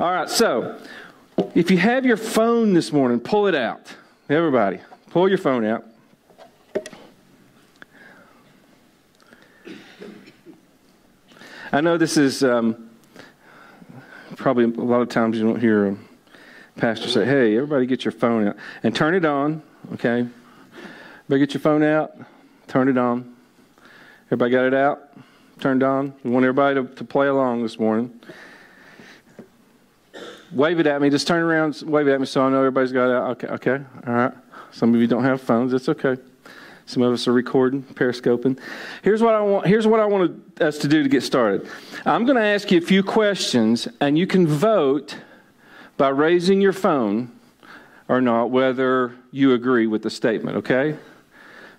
All right, so if you have your phone this morning, pull it out. Everybody, pull your phone out. I know this is probably a lot of times you don't hear a pastor say, hey, everybody get your phone out and turn it on, okay? Everybody get your phone out, turn it on. Everybody got it out, turned on. We want everybody to play along this morning. Wave it at me. Just turn around, wave it at me so I know everybody's got it out. Okay, all right. Some of you don't have phones. That's okay. Some of us are recording, periscoping. Here's what I want us to do to get started. I'm going to ask you a few questions, and you can vote by raising your phone or not whether you agree with the statement, okay?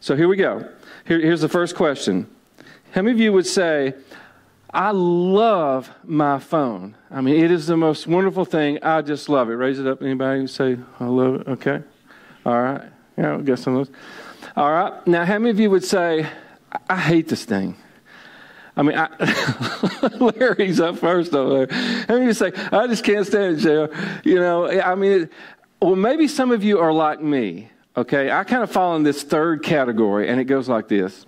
So here we go. Here's the first question. How many of you would say, I love my phone? I mean, it is the most wonderful thing. I just love it. Raise it up. Anybody say, I love it? Okay. All right. Yeah, I guess some of those. All right. Now, how many of you would say, I hate this thing? I mean, Larry's up first over there. How many of you say, I just can't stand it, Joe? You know, I mean, well, maybe some of you are like me, okay? I kind of fall in this third category, and it goes like this.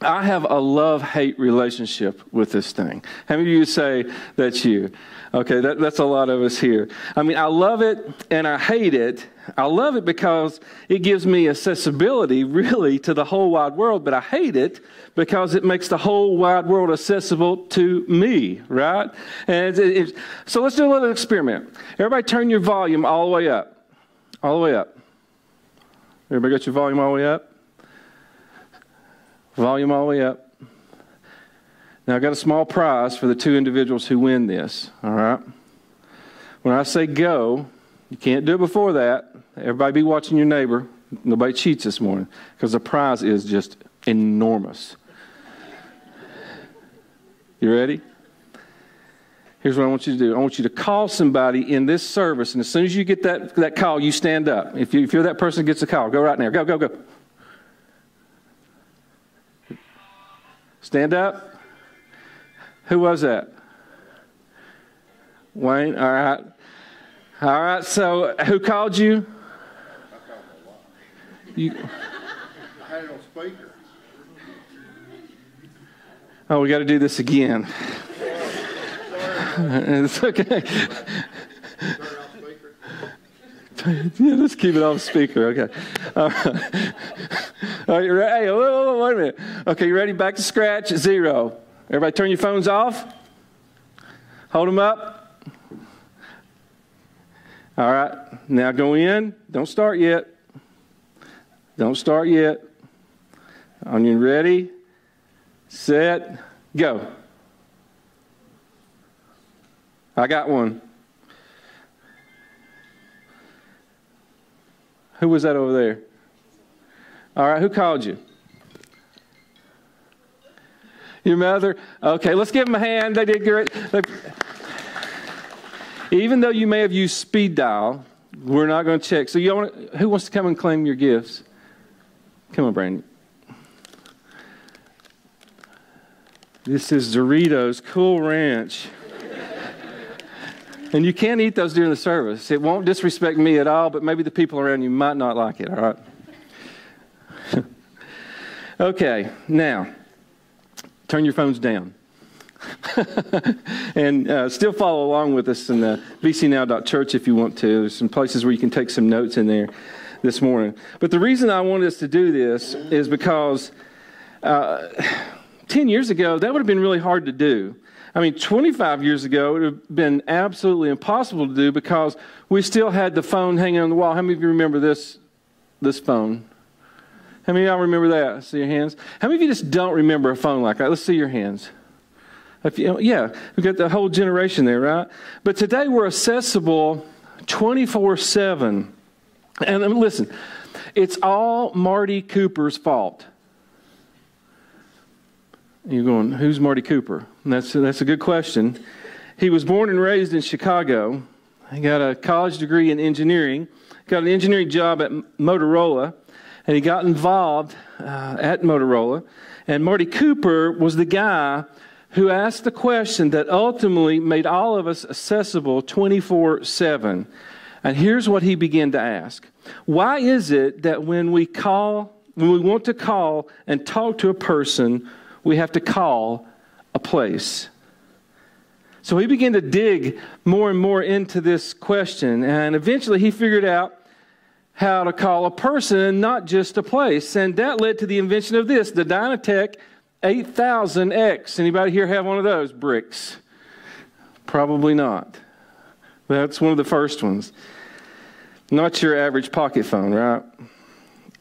I have a love-hate relationship with this thing. How many of you say that's you? Okay, that's a lot of us here. I mean, I love it and I hate it. I love it because it gives me accessibility, really, to the whole wide world, but I hate it because it makes the whole wide world accessible to me, right? And so let's do a little experiment. Everybody turn your volume all the way up. All the way up. Everybody got your volume all the way up? Volume all the way up. Now, I got a small prize for the two individuals who win this, all right? When I say go, you can't do it before that. Everybody be watching your neighbor. Nobody cheats this morning because the prize is just enormous. You ready? Here's what I want you to do. I want you to call somebody in this service, and as soon as you get that call, you stand up. If you're that person who gets a call, go right now. Go, go, go. Stand up. Who was that? Wayne, all right. All right, so who called you? I had it on speaker. Oh, we got to do this again. It's okay. Yeah, let's keep it off speaker. Okay. All right. All right, you ready? Hey, wait a minute. Okay, you ready? Back to scratch. Zero. Everybody turn your phones off. Hold them up. All right. Now go in. Don't start yet. Don't start yet. Are you ready? Set. Go. I got one. Who was that over there? All right, who called you? Your mother? Okay, let's give them a hand. They did great. Even though you may have used speed dial, we're not going to check. So who wants to come and claim your gifts? Come on, Brandon. This is Doritos Cool Ranch. And you can't eat those during the service. It won't disrespect me at all, but maybe the people around you might not like it, all right? Okay, now, turn your phones down. And still follow along with us in the bcnow.church if you want to. There's some places where you can take some notes in there this morning. But the reason I wanted us to do this is because 10 years ago, that would have been really hard to do. I mean, 25 years ago, it would have been absolutely impossible to do because we still had the phone hanging on the wall. How many of you remember this phone? How many of y'all remember that? See your hands? How many of you just don't remember a phone like that? Let's see your hands. Yeah, we've got the whole generation there, right? But today we're accessible 24/7. And listen, it's all Marty Cooper's fault. You're going, who's Marty Cooper? And that's a good question. He was born and raised in Chicago. He got a college degree in engineering. Got an engineering job at Motorola. And he got involved at Motorola. And Marty Cooper was the guy who asked the question that ultimately made all of us accessible 24/7. And here's what he began to ask. Why is it that when we want to call and talk to a person, we have to call a place? So he began to dig more and more into this question, and eventually he figured out how to call a person, not just a place. And that led to the invention of this, the Dynatec 8000X. Anybody here have one of those bricks? Probably not. That's one of the first ones. Not your average pocket phone, right?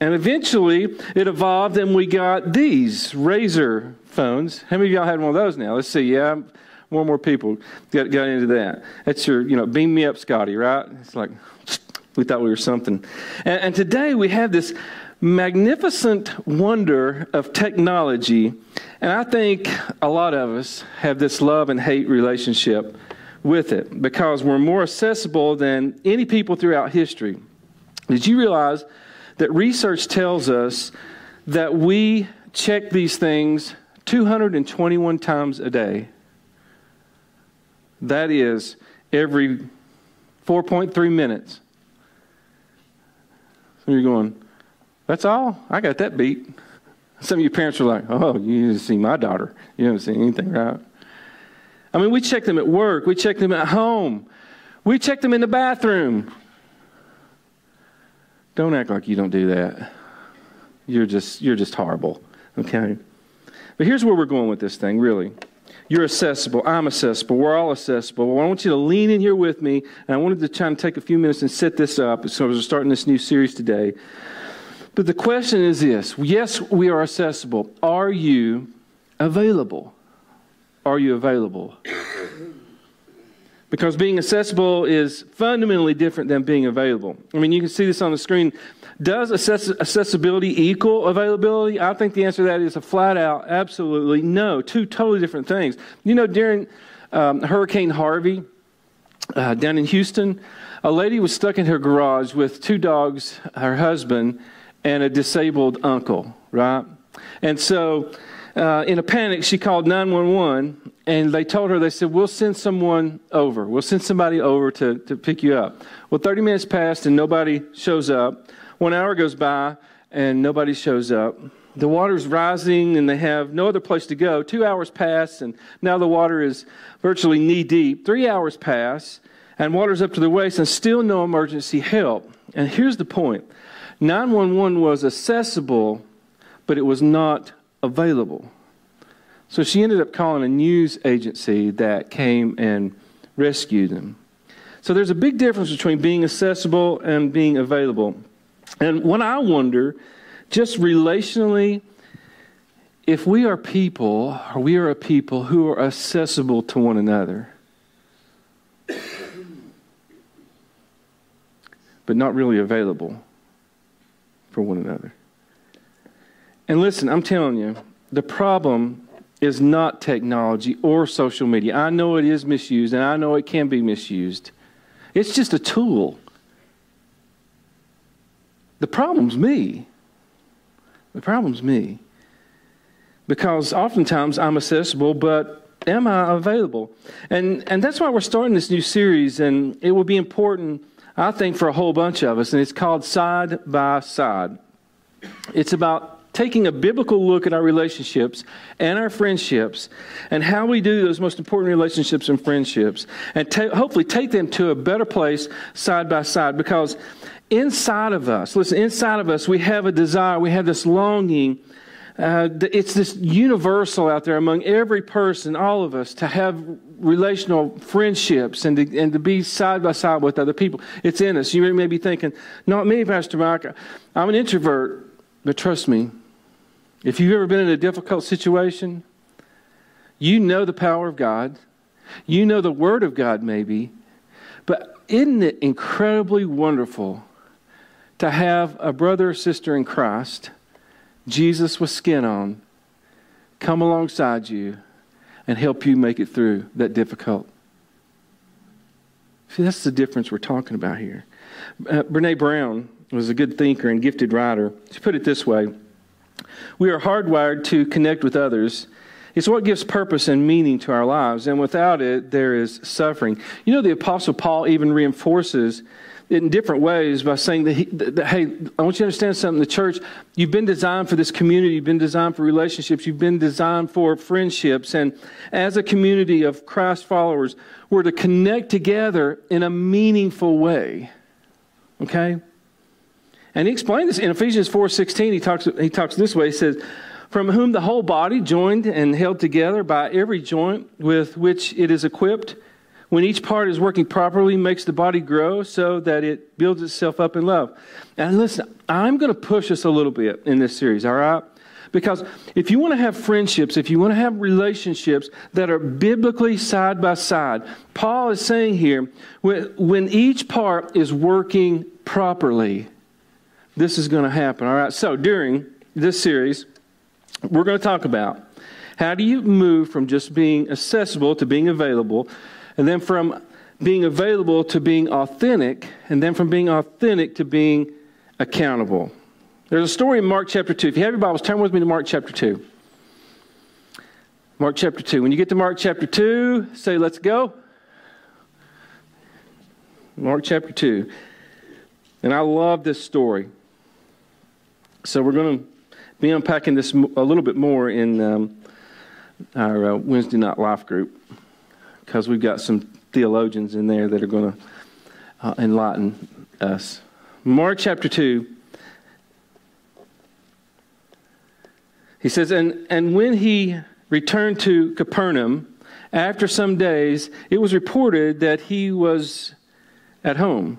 And eventually, it evolved and we got these Razor phones. How many of y'all had one of those now? Let's see, yeah, more and more people got into that. That's your, you know, beam me up, Scotty, right? It's like, we thought we were something. And today we have this magnificent wonder of technology. And I think a lot of us have this love and hate relationship with it because we're more accessible than any people throughout history. Did you realize that research tells us that we check these things 221 times a day? That is every 4.3 minutes. And you're going, that's all? I got that beat. Some of your parents are like, oh, you didn't see my daughter. You haven't seen anything, right? I mean, we check them at work. We check them at home. We check them in the bathroom. Don't act like you don't do that. You're just horrible, okay? But here's where we're going with this thing, really. You're accessible. I'm accessible. We're all accessible. Well, I want you to lean in here with me, and I wanted to try and take a few minutes and set this up, so we're starting this new series today. But the question is this. Yes, we are accessible. Are you available? Are you available? Because being accessible is fundamentally different than being available. I mean, you can see this on the screen. Does accessibility equal availability? I think the answer to that is a flat out, absolutely no. Two totally different things. You know, during Hurricane Harvey down in Houston, a lady was stuck in her garage with two dogs, her husband, and a disabled uncle, right? And so in a panic, she called 911, and they told her, they said, we'll send someone over. We'll send somebody over to pick you up. Well, 30 minutes passed, and nobody shows up. 1 hour goes by, and nobody shows up. The water's rising, and they have no other place to go. 2 hours pass, and now the water is virtually knee-deep. 3 hours pass, and water's up to their waist, and still no emergency help. And here's the point. 911 was accessible, but it was not available. So she ended up calling a news agency that came and rescued them. So there's a big difference between being accessible and being available. And when I wonder, just relationally, if we are people, or we are a people who are accessible to one another, but not really available for one another. And listen, I'm telling you, the problem is not technology or social media. I know it is misused, and I know it can be misused. It's just a tool. The problem's me. The problem's me. Because oftentimes I'm accessible, but am I available? And that's why we're starting this new series, and it will be important, I think, for a whole bunch of us, and it's called Side by Side. It's about taking a biblical look at our relationships and our friendships and how we do those most important relationships and friendships and hopefully take them to a better place side by side, because inside of us, listen, inside of us we have a desire, we have this longing, it's this universal out there among every person, all of us, to have relational friendships and to be side by side with other people. It's in us. You may be thinking, not me, Pastor Mike, I'm an introvert. But trust me, if you've ever been in a difficult situation, you know the power of God. You know the Word of God, maybe. But isn't it incredibly wonderful to have a brother or sister in Christ, Jesus with skin on, come alongside you and help you make it through that difficult? See, that's the difference we're talking about here. Brené Brown was a good thinker and gifted writer. She put it this way. We are hardwired to connect with others, It's what gives purpose and meaning to our lives, and without it, there is suffering. You know, the Apostle Paul even reinforces it in different ways by saying that, hey, I want you to understand something. The church, you've been designed for this community. You've been designed for relationships. You've been designed for friendships. And as a community of Christ followers, we're to connect together in a meaningful way, okay? And he explained this in Ephesians 4.16. He talks this way. He says, from whom the whole body, joined and held together by every joint with which it is equipped, when each part is working properly, makes the body grow so that it builds itself up in love. And listen, I'm going to push us a little bit in this series, all right? Because if you want to have friendships, if you want to have relationships that are biblically side by side, Paul is saying here, when each part is working properly, this is going to happen, all right? So during this series, we're going to talk about how do you move from just being accessible to being available, and then from being available to being authentic, and then from being authentic to being accountable. There's a story in Mark chapter 2. If you have your Bibles, turn with me to Mark chapter 2. Mark chapter 2. When you get to Mark chapter 2, say, let's go. Mark chapter 2. And I love this story. So we're going to be unpacking this a little bit more in our Wednesday night life group, because we've got some theologians in there that are going to enlighten us. Mark chapter 2. He says, and when he returned to Capernaum, after some days, it was reported that he was at home.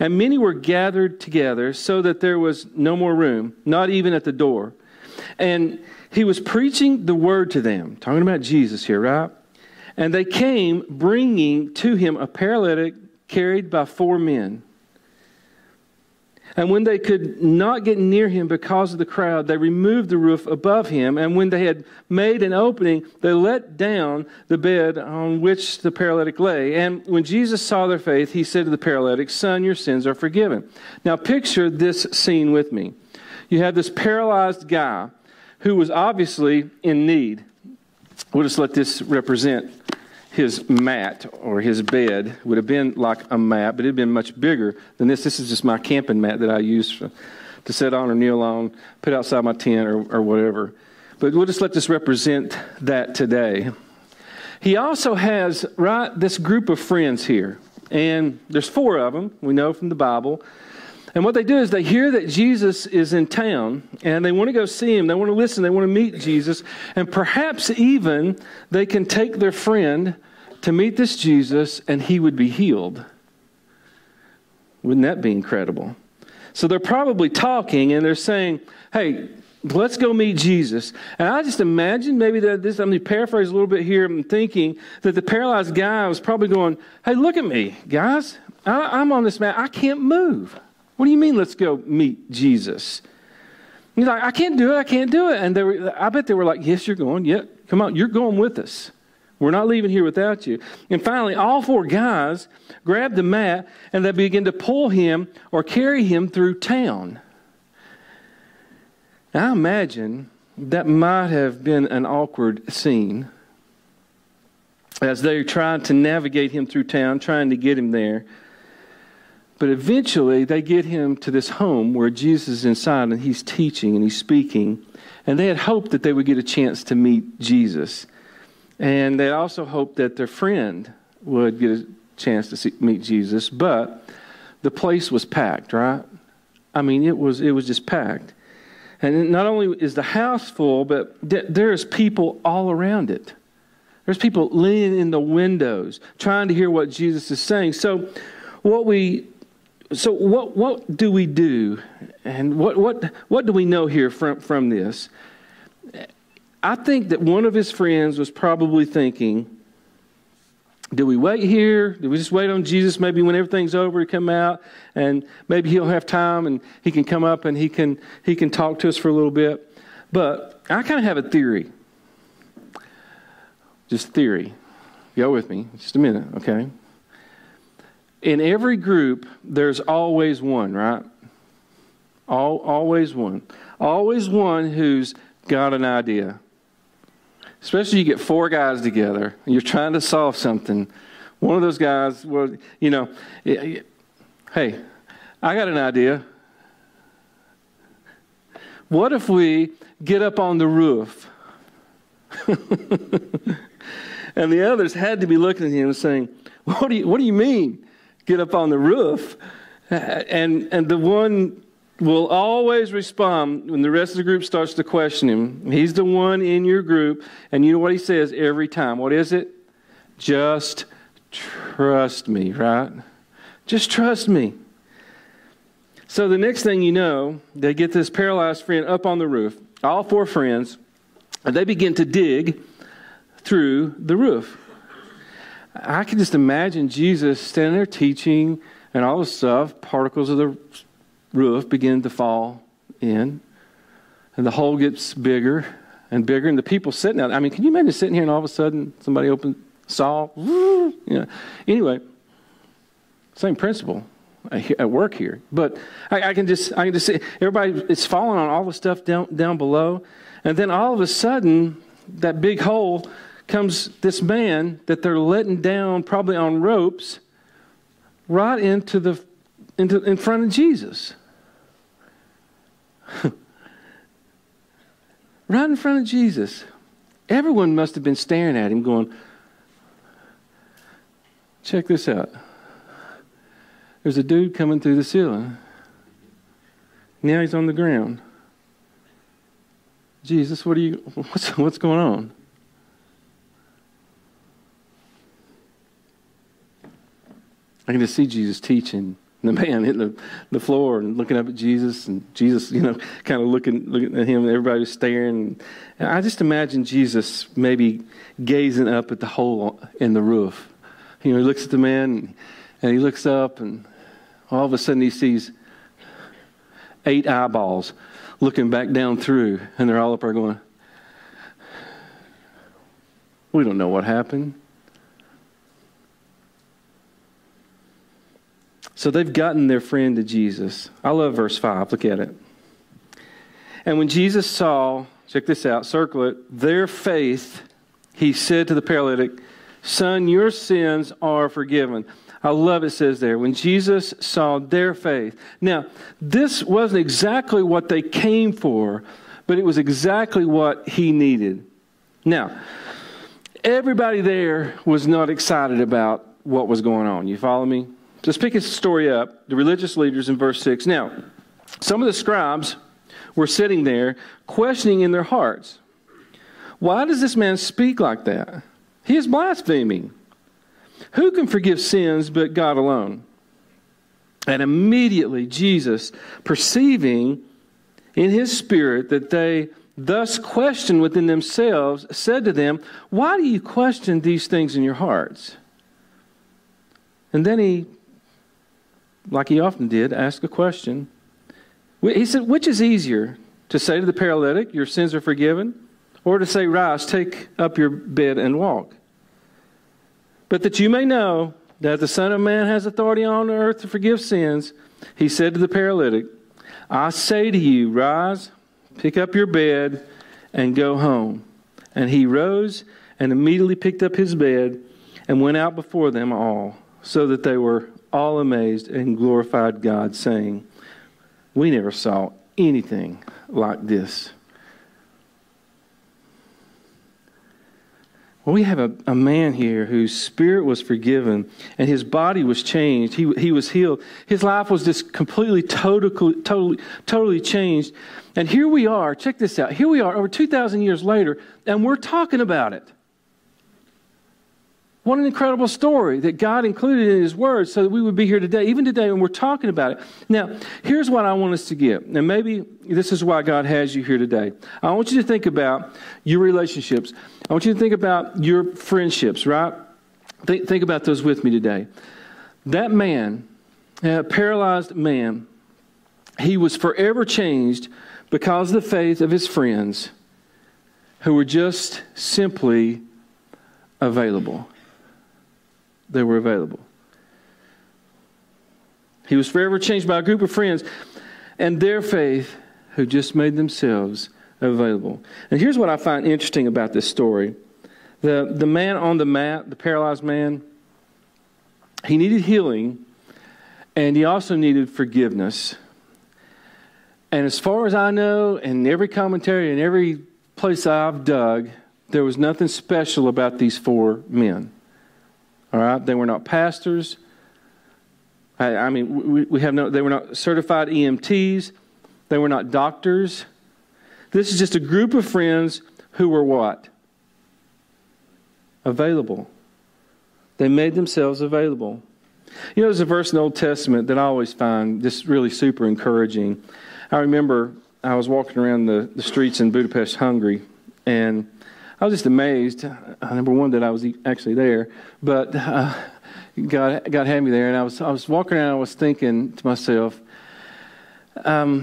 And many were gathered together so that there was no more room, not even at the door. And he was preaching the word to them. Talking about Jesus here, right? And they came bringing to him a paralytic carried by four men. And when they could not get near him because of the crowd, they removed the roof above him. And when they had made an opening, they let down the bed on which the paralytic lay. And when Jesus saw their faith, he said to the paralytic, son, your sins are forgiven. Now picture this scene with me. You have this paralyzed guy who was obviously in need. We'll just let this represent his mat, or his bed. Would have been like a mat, but it had been much bigger than this. This is just my camping mat that I use to sit on or kneel on, put outside my tent or whatever. But we'll just let this represent that today. He also has, right, this group of friends here. And there's four of them, we know from the Bible. And what they do is they hear that Jesus is in town, and they want to go see him. They want to listen. They want to meet Jesus. And perhaps even they can take their friend to meet this Jesus, and he would be healed. Wouldn't that be incredible? So they're probably talking, and they're saying, hey, let's go meet Jesus. And I just imagine maybe that this, I'm going to paraphrase a little bit here. I'm thinking that the paralyzed guy was probably going, hey, look at me, guys. I'm on this mat. I can't move. What do you mean, let's go meet Jesus? He's like, I can't do it, I can't do it. And they were, I bet they were like, yes, you're going. Yep, yeah, come on, you're going with us. We're not leaving here without you. And finally, all four guys grabbed the mat, and they began to pull him or carry him through town. Now, I imagine that might have been an awkward scene as they tried to navigate him through town, trying to get him there. But eventually, they get him to this home where Jesus is inside, and he's teaching and he's speaking. And they had hoped that they would get a chance to meet Jesus. And they also hoped that their friend would get a chance to meet Jesus. But the place was packed, right? I mean, it was just packed. And not only is the house full, but there's people all around it. There's people leaning in the windows, trying to hear what Jesus is saying. So what do we do, and what do we know here from this? I think that one of his friends was probably thinking, do we wait here? Do we just wait on Jesus? Maybe when everything's over, he come out, and maybe he'll have time, and he can come up, and he can talk to us for a little bit. But I kind of have a theory. Just theory. Go with me just a minute, okay? In every group, there's always one, right? Always one. Always one who's got an idea. especially you get four guys together and you're trying to solve something, one of those guys, well, you know, hey, I got an idea. What if we get up on the roof? And the others had to be looking at him and saying, what do you mean, get up on the roof? And the one will always respond when the rest of the group starts to question him. He's the one in your group, and you know what he says every time. What is it? Just trust me, right? Just trust me. So the next thing you know, they get this paralyzed friend up on the roof, all four friends, and they begin to dig through the roof. I can just imagine Jesus standing there teaching and all this stuff, particles of the roof begin to fall in, and the hole gets bigger and bigger, and the people sitting out. I mean, can you imagine sitting here and all of a sudden somebody saw? You know. Anyway, same principle at work here. But I can just see everybody is falling on all the stuff down below, and then all of a sudden that big hole comes. This man that they're letting down, probably on ropes, right in front of Jesus. Right in front of Jesus. Everyone must have been staring at him going, check this out. There's a dude coming through the ceiling. Now he's on the ground. Jesus, what's going on? I can just see Jesus teaching. The man hitting the floor and looking up at Jesus, and Jesus, you know, kind of looking at him, and everybody was staring. And I just imagine Jesus maybe gazing up at the hole in the roof. You know, he looks at the man, and he looks up, and all of a sudden he sees 8 eyeballs looking back down through, and they're all up there going, we don't know what happened. So they've gotten their friend to Jesus. I love verse 5. Look at it. And when Jesus saw, check this out, circle it, their faith, he said to the paralytic, son, your sins are forgiven. I love it says there, when Jesus saw their faith. Now, this wasn't exactly what they came for, but it was exactly what he needed. Now, everybody there was not excited about what was going on. You follow me? Let's pick his story up, the religious leaders in verse 6. Now, some of the scribes were sitting there questioning in their hearts, why does this man speak like that? He is blaspheming. Who can forgive sins but God alone? And immediately Jesus, perceiving in his spirit that they thus questioned within themselves, said to them, why do you question these things in your hearts? And then he, like he often did, ask a question. He said, which is easier, to say to the paralytic, your sins are forgiven, or to say, rise, take up your bed and walk? But that you may know that the Son of Man has authority on earth to forgive sins, he said to the paralytic, I say to you, rise, pick up your bed, and go home. And he rose and immediately picked up his bed and went out before them all, so that they were all amazed and glorified God, saying, we never saw anything like this. Well, we have a man here whose spirit was forgiven and his body was changed. He was healed. His life was just completely, totally changed. And here we are, check this out, here we are over 2,000 years later, and we're talking about it. What an incredible story that God included in his word so that we would be here today, even today when we're talking about it. Now, here's what I want us to get. And maybe this is why God has you here today. I want you to think about your relationships. I want you to think about your friendships, right? Think about those with me today. That man, a paralyzed man, he was forever changed because of the faith of his friends who were just simply available. They were available. He was forever changed by a group of friends and their faith who just made themselves available. And here's what I find interesting about this story. The man on the mat, the paralyzed man, he needed healing, and he also needed forgiveness. And as far as I know, in every commentary and every place I've dug, there was nothing special about these four men. All right? They were not pastors. I mean, we have no, they were not certified EMTs. They were not doctors. This is just a group of friends who were what? Available. They made themselves available. You know, there's a verse in the Old Testament that I always find just really super encouraging. I remember I was walking around the streets in Budapest, Hungary, and I was just amazed, number one, that I was actually there, but God had me there, and I was walking around, and I was thinking to myself, God,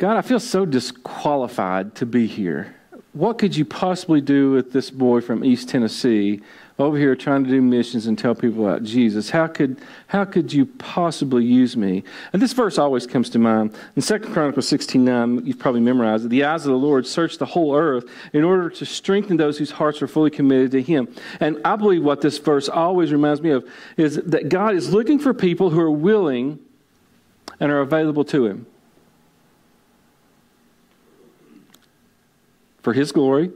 I feel so disqualified to be here. What could you possibly do with this boy from East Tennessee over here trying to do missions and tell people about Jesus? How could you possibly use me? And this verse always comes to mind. In Second Chronicles 16:9, you've probably memorized it. The eyes of the Lord search the whole earth in order to strengthen those whose hearts are fully committed to Him. And I believe what this verse always reminds me of is that God is looking for people who are willing and are available to Him. For His glory,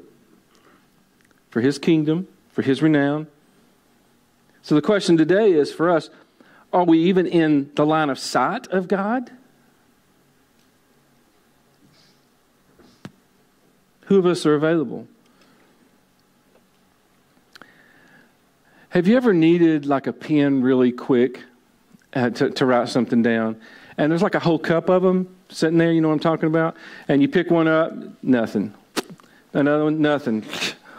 for His kingdom, for His renown. So the question today is for us, are we even in the line of sight of God? Who of us are available? Have you ever needed like a pen really quick to write something down? And there's like a whole cup of them sitting there, you know what I'm talking about? And you pick one up, nothing. Another one, nothing.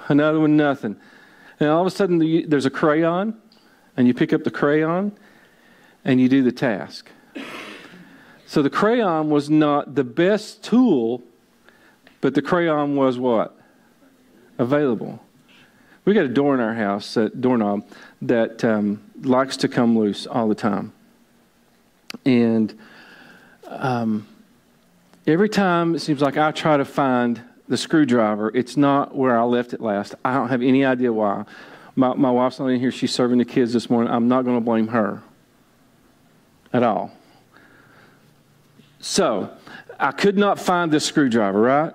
Another one, nothing. And all of a sudden, there's a crayon, and you pick up the crayon, and you do the task. So the crayon was not the best tool, but the crayon was what? Available. We got a door in our house, a doorknob, that likes to come loose all the time. And every time, it seems like I try to find the screwdriver, it's not where I left it last. I don't have any idea why. My wife's not in here. She's serving the kids this morning. I'm not going to blame her at all. So, I could not find this screwdriver, right?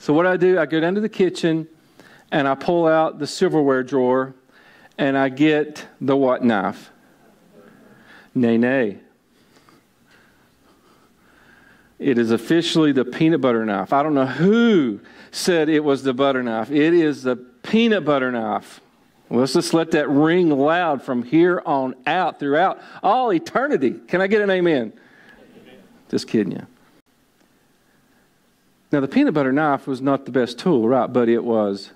So what I do, I go down to the kitchen, and I pull out the silverware drawer, and I get the what knife? Nay. It is officially the peanut butter knife. I don't know who said it was the butter knife. It is the peanut butter knife. Let's just let that ring loud from here on out throughout all eternity. Can I get an amen? Amen. Just kidding you. Now, the peanut butter knife was not the best tool, right? But it was.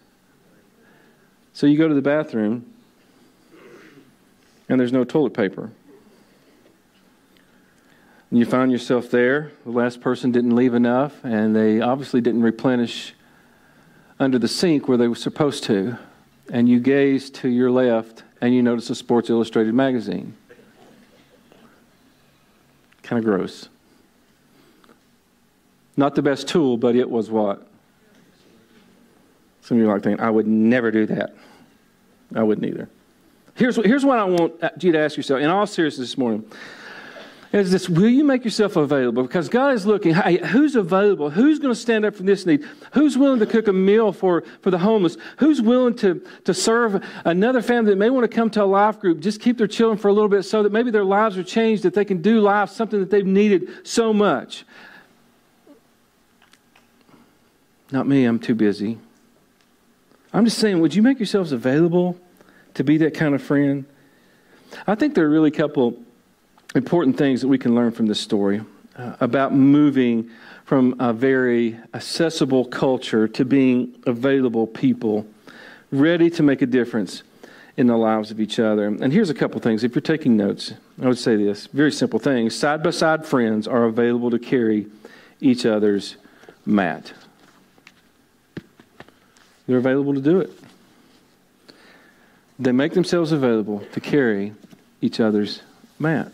So you go to the bathroom, and there's no toilet paper. And you find yourself there. The last person didn't leave enough, and they obviously didn't replenish under the sink where they were supposed to. And you gaze to your left, and you notice a Sports Illustrated magazine. Kind of gross. Not the best tool, but it was what? Some of you are like thinking, I would never do that. I wouldn't either. Here's what I want you to ask yourself, in all seriousness this morning. Is this, will you make yourself available? Because God is looking, hey, who's available? Who's going to stand up for this need? Who's willing to cook a meal for the homeless? Who's willing to serve another family that may want to come to a life group, just keep their children for a little bit so that maybe their lives are changed, that they can do life, something that they've needed so much? Not me, I'm too busy. I'm just saying, would you make yourselves available to be that kind of friend? I think there are really a couple important things that we can learn from this story about moving from a very accessible culture to being available people, ready to make a difference in the lives of each other. And here's a couple things. If you're taking notes, I would say this, very simple thing. Side-by-side friends are available to carry each other's mat. They're available to do it. They make themselves available to carry each other's mat.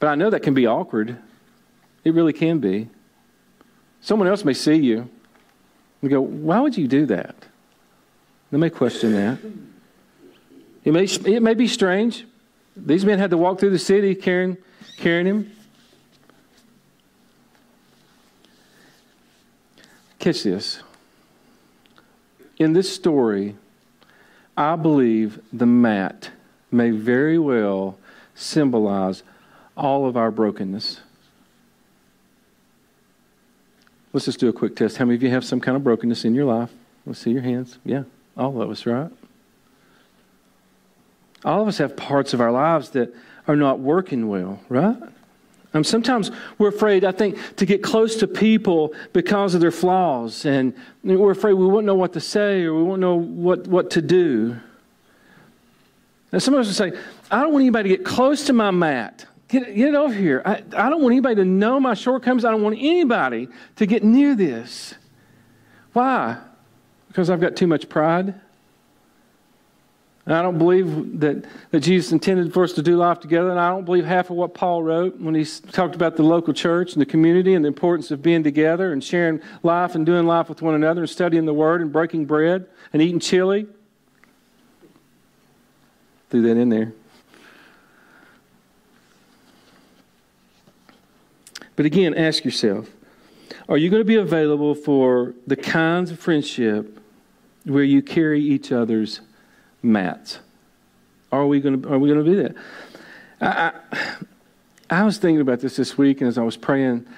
But I know that can be awkward. It really can be. Someone else may see you and go, why would you do that? They may question that. It may be strange. These men had to walk through the city carrying him. Catch this. In this story, I believe the mat may very well symbolize all of our brokenness. Let's just do a quick test. How many of you have some kind of brokenness in your life? Let's see your hands. Yeah, all of us, right? All of us have parts of our lives that are not working well, right? Sometimes we're afraid, I think, to get close to people because of their flaws. And we're afraid we won't know what to say or we won't know what to do. And some of us will say, I don't want anybody to get close to my mat. Get it over here. I don't want anybody to know my shortcomings. I don't want anybody to get near this. Why? Because I've got too much pride. And I don't believe that Jesus intended for us to do life together. And I don't believe half of what Paul wrote when he talked about the local church and the community and the importance of being together and sharing life and doing life with one another and studying the Word and breaking bread and eating chili. Threw that in there. But again, ask yourself, are you going to be available for the kinds of friendship where you carry each other's mats? Are we going to do that? I was thinking about this week, and as I was praying,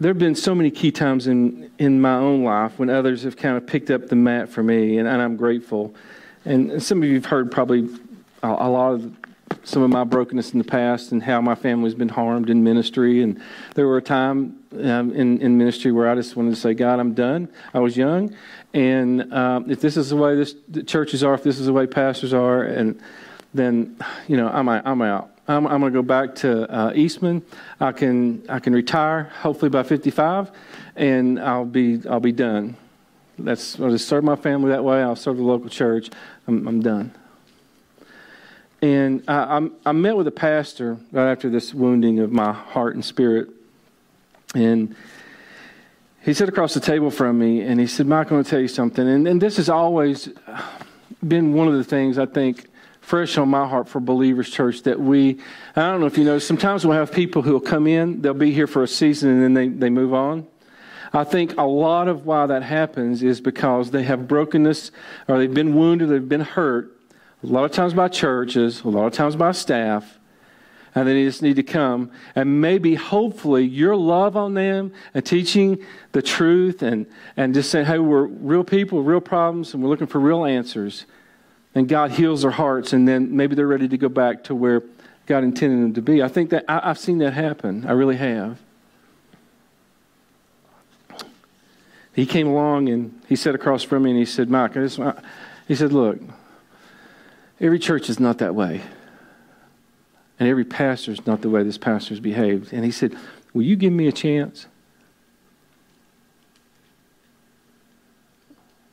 there have been so many key times in my own life when others have kind of picked up the mat for me, and I'm grateful. And some of you have heard probably a lot of some of my brokenness in the past and how my family's been harmed in ministry. And there were a time in ministry where I just wanted to say, God, I'm done. I was young. And if this is the way the churches are, if this is the way pastors are, and then, you know, I'm out. I'm going to go back to Eastman. I can retire, hopefully by 55, and I'll be done. I'll just serve my family that way. I'll serve the local church. I'm done. And I met with a pastor right after this wounding of my heart and spirit. And he sat across the table from me, and he said, Mike, I'm going to tell you something. And this has always been one of the things, I think, fresh on my heart for Believers Church, that I don't know if you know, sometimes we'll have people who will come in, they'll be here for a season, and then they move on. I think a lot of why that happens is because they have brokenness, or they've been wounded, they've been hurt, a lot of times by churches, a lot of times by staff, and they just need to come. And maybe, hopefully, your love on them and teaching the truth and just saying, hey, we're real people, real problems, and we're looking for real answers. And God heals their hearts, and then maybe they're ready to go back to where God intended them to be. I think that I've seen that happen. I really have. He came along, and he sat across from me, and he said, Mike, he said, look, every church is not that way. And every pastor is not the way this pastor's behaved. And he said, will you give me a chance?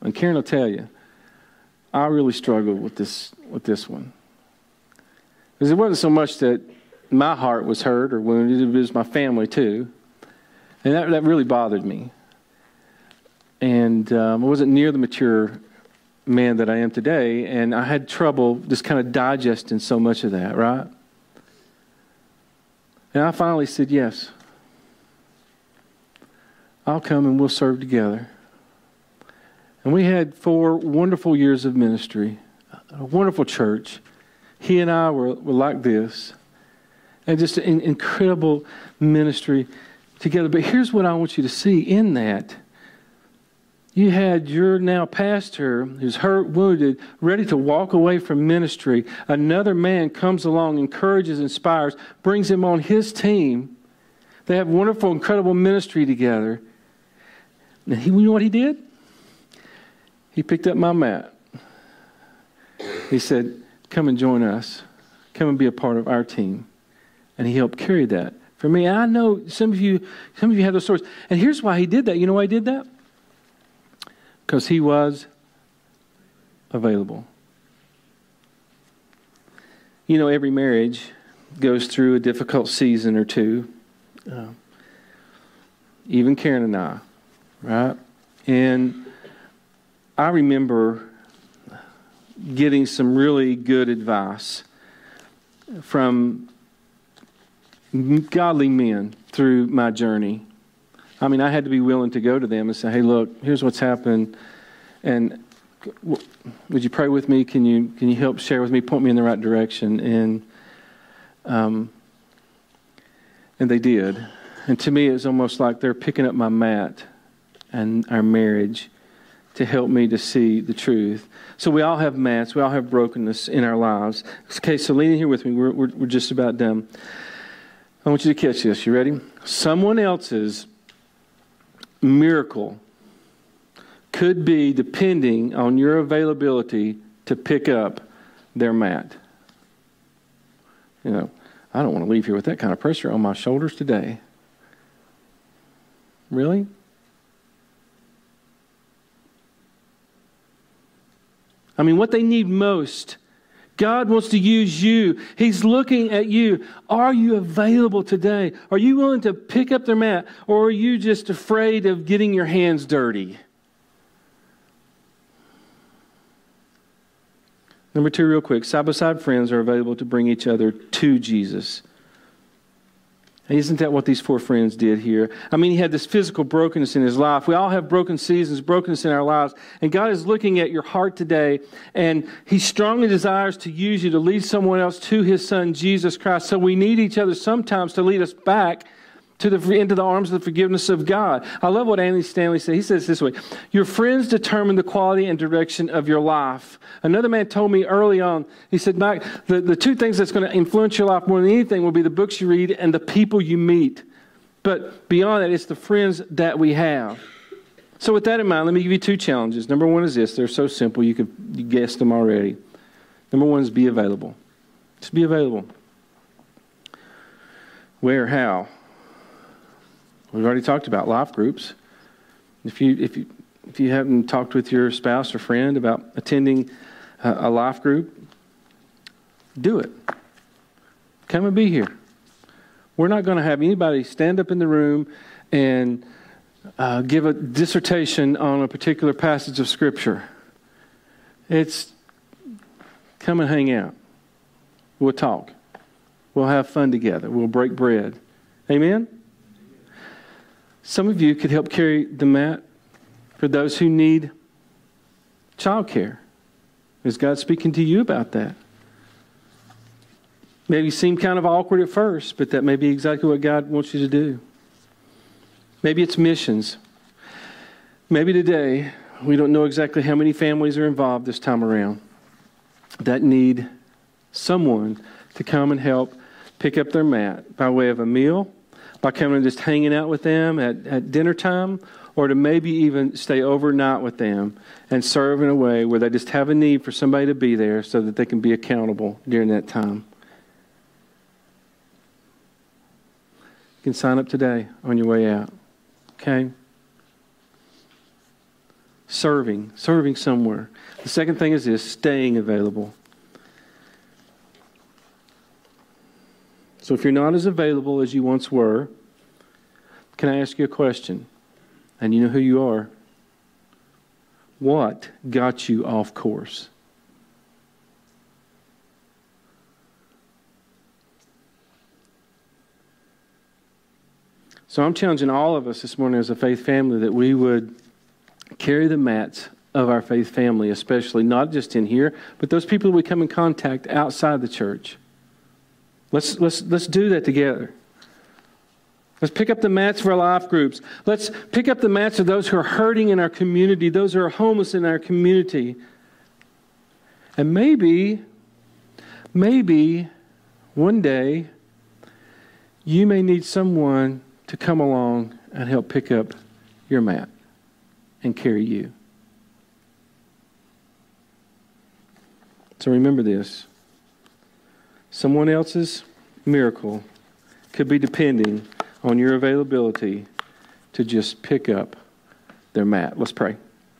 And Karen will tell you, I really struggled with this one. Because it wasn't so much that my heart was hurt or wounded, it was my family too. And that really bothered me. And I wasn't near the mature man that I am today, and I had trouble just kind of digesting so much of that, right? And I finally said, yes, I'll come and we'll serve together. And we had 4 wonderful years of ministry, a wonderful church. He and I were like this, and just an incredible ministry together. But here's what I want you to see in that. You had your now pastor, who's hurt, wounded, ready to walk away from ministry. Another man comes along, encourages, inspires, brings him on his team. They have wonderful, incredible ministry together. And you know what he did? He picked up my mat. He said, come and join us. Come and be a part of our team. And he helped carry that for me. And I know some of you have those stories. And here's why he did that. You know why he did that? Because he was available. You know, every marriage goes through a difficult season or two. even Karen and I, right? And I remember getting some really good advice from godly men through my journey. I mean, I had to be willing to go to them and say, hey, look, here's what's happened, and would you pray with me? Can you help share with me? Point me in the right direction. And they did. And to me, it was almost like they're picking up my mat and our marriage to help me to see the truth. So we all have mats. We all have brokenness in our lives. Okay, so lean in here with me. We're just about done. I want you to catch this. You ready? Someone else's miracle could be depending on your availability to pick up their mat. You know, I don't want to leave here with that kind of pressure on my shoulders today. Really? I mean, what they need most, God wants to use you. He's looking at you. Are you available today? Are you willing to pick up their mat? Or are you just afraid of getting your hands dirty? Number two, real quick, side-by-side friends are available to bring each other to Jesus. Isn't that what these four friends did here? I mean, he had this physical brokenness in his life. We all have broken seasons, brokenness in our lives. And God is looking at your heart today, and he strongly desires to use you to lead someone else to his son, Jesus Christ. So we need each other sometimes to lead us back to into the arms of the forgiveness of God. I love what Andy Stanley said. He says this way, your friends determine the quality and direction of your life. Another man told me early on, he said, Mike, the two things that's going to influence your life more than anything will be the books you read and the people you meet. But beyond that, it's the friends that we have. So with that in mind, let me give you two challenges. Number one is this. They're so simple, you guessed them already. Number one is be available. Just be available. Where, how? We've already talked about life groups. If you haven't talked with your spouse or friend about attending a life group, do it. Come and be here. We're not going to have anybody stand up in the room and give a dissertation on a particular passage of Scripture. It's come and hang out. We'll talk. We'll have fun together. We'll break bread. Amen? Some of you could help carry the mat for those who need childcare. Is God speaking to you about that? Maybe you seem kind of awkward at first, but that may be exactly what God wants you to do. Maybe it's missions. Maybe today, we don't know exactly how many families are involved this time around that need someone to come and help pick up their mat by way of a meal, by coming and just hanging out with them at dinner time, or to maybe even stay overnight with them and serve in a way where they just have a need for somebody to be there so that they can be accountable during that time. You can sign up today on your way out, okay? Serving somewhere. The second thing is this, staying available. So if you're not as available as you once were, can I ask you a question? And you know who you are. What got you off course? So I'm challenging all of us this morning as a faith family that we would carry the mats of our faith family, especially not just in here, but those people we come in contact outside the church. Let's do that together. Let's pick up the mats for our life groups. Let's pick up the mats of those who are hurting in our community, those who are homeless in our community. And maybe one day you may need someone to come along and help pick up your mat and carry you. So remember this. Someone else's miracle could be depending on your availability to just pick up their mat. Let's pray.